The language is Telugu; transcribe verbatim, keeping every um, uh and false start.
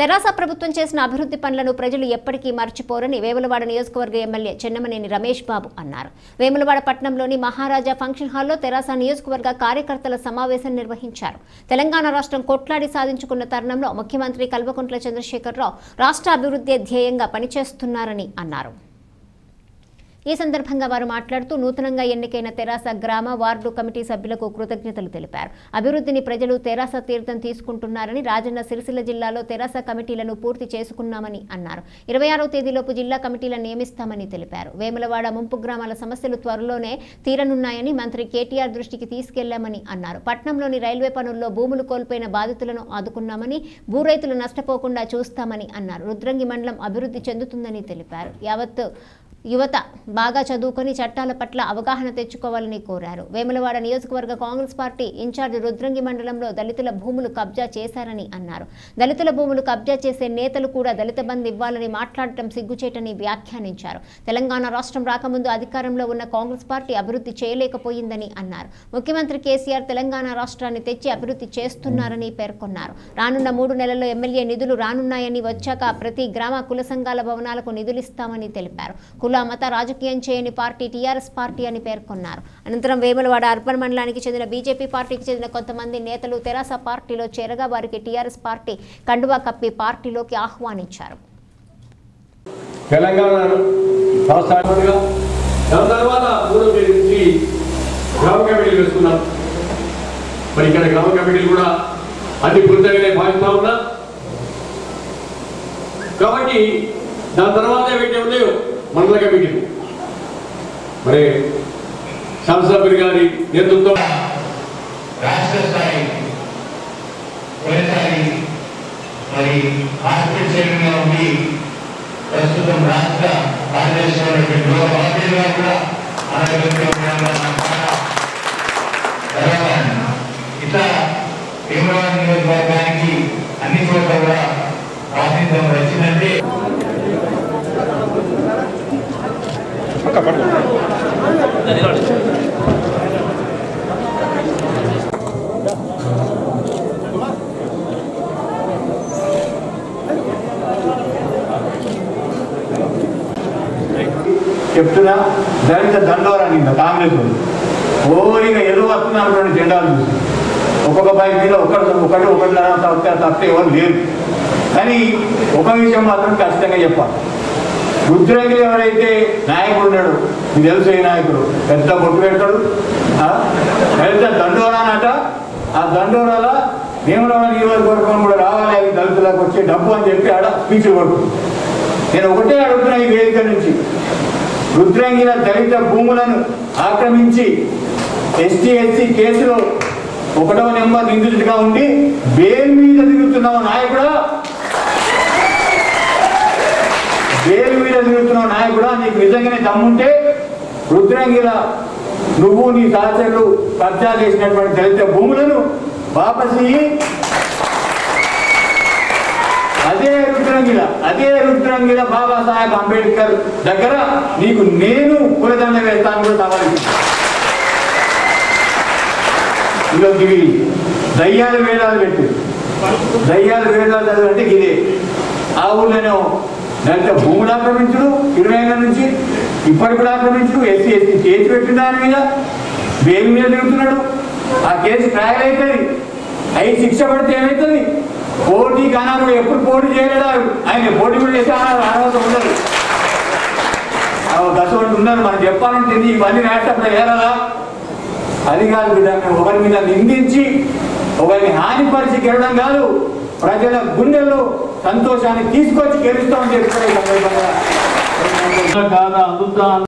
తెరాస ప్రభుత్వం చేసిన అభివృద్ధి పనులను ప్రజలు ఎప్పటికీ మర్చిపోరని వేములవాడ నియోజకవర్గ ఎమ్మెల్యే చెన్నమనేని రమేష్ బాబు అన్నారు. వేములవాడ పట్టణంలోని మహారాజా ఫంక్షన్ హాల్లో తెరాస నియోజకవర్గ కార్యకర్తల సమావేశం నిర్వహించారు. తెలంగాణ రాష్ట్రం కొట్లాడి సాధించుకున్న తరుణంలో ముఖ్యమంత్రి కల్వకుంట్ల చంద్రశేఖరరావు రాష్ట్ర అభివృద్ధి ధ్యేయంగా పనిచేస్తున్నారని అన్నారు. ఈ సందర్భంగా వారు మాట్లాడుతూ నూతనంగా ఎన్నికైన తెరాస గ్రామ వార్డు కమిటీ సభ్యులకు కృతజ్ఞతలు తెలిపారు. అభివృద్ధిని ప్రజలు తెరాస తీర్థం తీసుకుంటున్నారని, రాజన్న సిరిసిల్ల జిల్లాలో తెరాస కమిటీలను పూర్తి చేసుకున్నామని అన్నారు. ఇరవై ఆరో తేదీలోపు జిల్లా కమిటీలను నియమిస్తామని తెలిపారు. వేములవాడ ముంపు గ్రామాల సమస్యలు త్వరలోనే తీరనున్నాయని మంత్రి కేటీఆర్ దృష్టికి తీసుకెళ్లామని అన్నారు. పట్టణంలోని రైల్వే పనుల్లో భూములు కోల్పోయిన బాధితులను ఆదుకున్నామని, భూరైతులు నష్టపోకుండా చూస్తామని అన్నారు. రుద్రంగి మండలం అభివృద్ధి చెందుతుందని తెలిపారు. యావత్ యువత బాగా చదువుకొని చట్టాల పట్ల అవగాహన తెచ్చుకోవాలని కోరారు. వేములవాడ నియోజకవర్గ కాంగ్రెస్ పార్టీ ఇన్ఛార్జ్ రుద్రంగి మండలంలో దళితుల భూములు కబ్జా చేశారని అన్నారు. దళితుల భూములు కబ్జా చేసే నేతలు కూడా దళిత బంధు ఇవ్వాలని మాట్లాడటం సిగ్గుచేటని వ్యాఖ్యానించారు. తెలంగాణ రాష్ట్రం రాకముందు అధికారంలో ఉన్న కాంగ్రెస్ పార్టీ అభివృద్ధి చేయలేకపోయిందని అన్నారు. ముఖ్యమంత్రి కేసీఆర్ తెలంగాణ రాష్ట్రాన్ని తెచ్చి అభివృద్ధి చేస్తున్నారని పేర్కొన్నారు. రానున్న మూడు నెలల్లో ఎమ్మెల్యే నిధులు రానున్నాయని, వచ్చాక ప్రతి గ్రామ కుల సంఘాల భవనాలకు నిధులిస్తామని తెలిపారు. కుల మత రాజకీయం చేయని పార్టీ టీఆర్ఎస్ పార్టీ అని పేర్కొన్నారు. అనంతరం వేములవాడ అర్బన్ మండలానికి చెందిన బీజేపీ పార్టీకి చెందిన కొంతమంది నేతలు తెరాస పార్టీలో చేరగా వారికి టీఆర్ఎస్ పార్టీ కండువా కప్పి పార్టీలోకి ఆహ్వానించారు. మండల కమిటీలు మరి శాసనసభ్యులు గారి నేతృత్వం రాష్ట్ర స్థాయి తొలిసారి మరి హాస్పిటల్ చైర్మన్గా ఉండి ప్రస్తుతం రాష్ట్ర కార్యదర్శిగా కూడా ఇట్లా వేములవాడ నియోజకవర్గానికి అన్ని చోట్ల కూడా ప్రాతినిధ్యం వచ్చిందంటే చెప్తున్నా దళిత దండోరాన్ని కాంగ్రెస్ ఓరిగా ఎదురు వస్తున్నటువంటి జెండాలు చూసి ఒక్కొక్క బైక్ మీద ఒకటి ఒకటి ఒకటి తప్పితే ఎవరు లేరు. కానీ ఒక విషయం మాత్రం ఖచ్చితంగా చెప్పాలి. రుద్రంగి ఎవరైతే నాయకుడు ఉన్నాడు, మీకు తెలుసు ఈ నాయకుడు పెద్ద బొట్టు పెడతాడు, పెద్ద దండోరా అనట. ఆ దండోరాల వేములవాడ నియోజకవర్గం కూడా రావాలి, అవి దళితులకు వచ్చే డబ్బు అని చెప్పి ఆడ స్పీచ్లు కొడుతుంది. నేను ఒకటే అడుగుతున్నా ఈ వేదిక నుంచి, రుద్రంగిన దళిత భూములను ఆక్రమించి ఎస్టీ ఎస్సీ కేసులో ఒకటవ నెంబర్ నిందితుడిగా ఉండి బెయిల్ మీద తిరుగుతున్నావు నాయకుడా, బెయిల్ మీద తిరుగుతున్నావు నాయకుడా నీకు నిజంగానే దమ్ముంటే రుద్రంగిల నువ్వు నీ సహచరులు కబ్జా చేసినటువంటి దళిత భూములను వాపసి, అదే రుద్రంగిల అదే రుద్రంగిల బాబాసాహెబ్ అంబేద్కర్ దగ్గర నీకు నేను కులదండ వేస్తాను కూడా సవాల్. ఈరోజు ఇవి దయ్యాలు వేదాలు పెట్టు, దయ్యాలు వేదాలు చదువు అంటే ఇదే. ఆ ఊళ్ళోనే దళిత భూములు ఆక్రమించడు ఇరవై ఏళ్ళ నుంచి, ఇప్పటి కూడా ఆక్రమించడు, ఎస్సీ ఎస్సీ కేసు పెట్టిన దాని మీద బెయిల్ మీద తిరుగుతున్నాడు. ఆ కేసు ట్రయల్ అవుతుంది, అవి శిక్ష పడితే ఏమవుతుంది? పోటీ కానాలు ఎప్పుడు పోటీ చేయలేడు ఆయన, పోటీ కూడా చేసే అనవసరం ఉండదు. దశవాళ్ళు ఉన్నారు మనం చెప్పాలంటే ఇవన్నీ రాష్ట్రంలో ఏరాలా? అది కాదు బిడ్డ, ఒకరి మీద నిందించి ఒకరిని హానిపరిచి గెలడం కాదు, ప్రజల గుండెల్లో సంతోషాన్ని తీసుకొచ్చి గెలుస్తామని చెప్తారు.